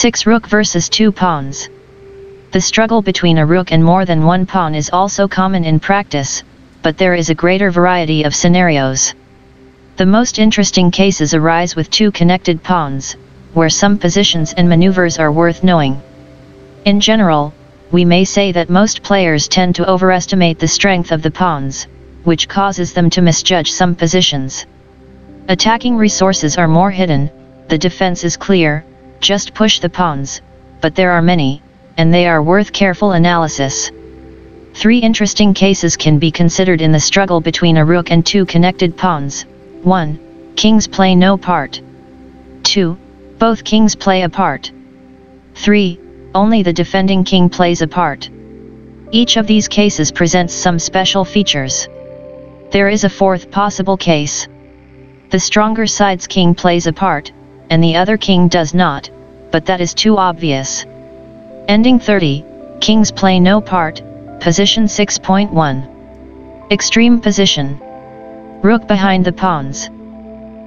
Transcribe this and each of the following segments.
6 Rook versus 2 pawns. The struggle between a rook and more than one pawn is also common in practice, but there is a greater variety of scenarios. The most interesting cases arise with two connected pawns, where some positions and maneuvers are worth knowing. In general, we may say that most players tend to overestimate the strength of the pawns, which causes them to misjudge some positions. Attacking resources are more hidden, the defense is clear, just push the pawns, but there are many, and they are worth careful analysis. Three interesting cases can be considered in the struggle between a rook and two connected pawns. 1. Kings play no part. 2. Both kings play a part. 3. Only the defending king plays a part. Each of these cases presents some special features. There is a fourth possible case. The stronger side's king plays a part, and the other king does not, but that is too obvious. Ending 30, Kings play no part, position 6.1. Extreme position. Rook behind the pawns.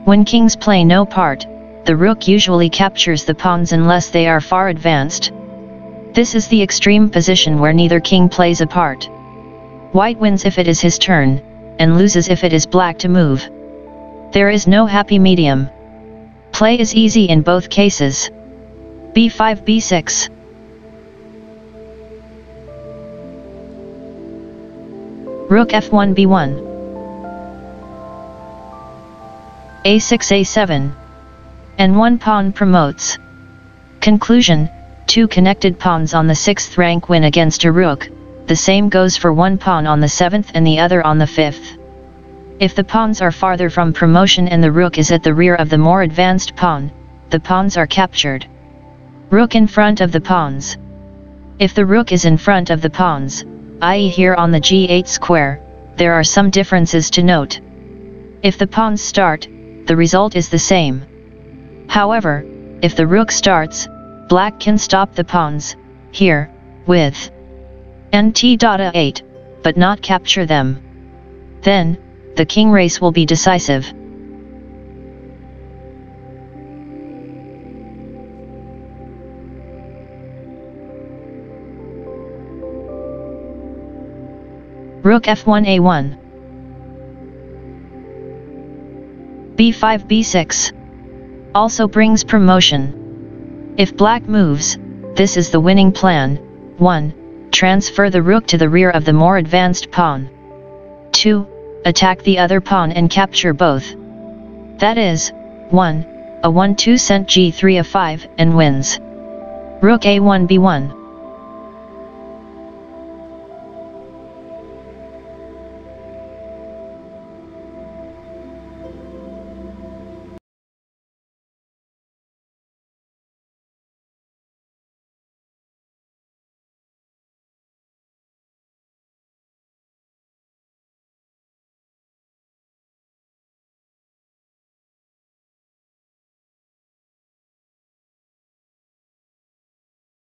When kings play no part, the rook usually captures the pawns unless they are far advanced. This is the extreme position where neither king plays a part. White wins if it is his turn, and loses if it is black to move. There is no happy medium. Play is easy in both cases. B5, B6. Rook F1, B1. A6, A7. And one pawn promotes. Conclusion, two connected pawns on the 6th rank win against a rook, the same goes for one pawn on the 7th and the other on the 5th. If the pawns are farther from promotion and the rook is at the rear of the more advanced pawn, the pawns are captured. Rook in front of the pawns. If the rook is in front of the pawns, i.e. here on the g8 square, there are some differences to note. If the pawns start, the result is the same. However, if the rook starts, black can stop the pawns, here, with nt.a8, but not capture them. Then, the king race will be decisive. Rook f1 a1. b5 b6. Also brings promotion. If black moves, this is the winning plan. 1. Transfer the rook to the rear of the more advanced pawn. 2. Attack the other pawn and capture both. That is, 1. A 1-2 sent g3 a5 and wins. Rook a1 b1.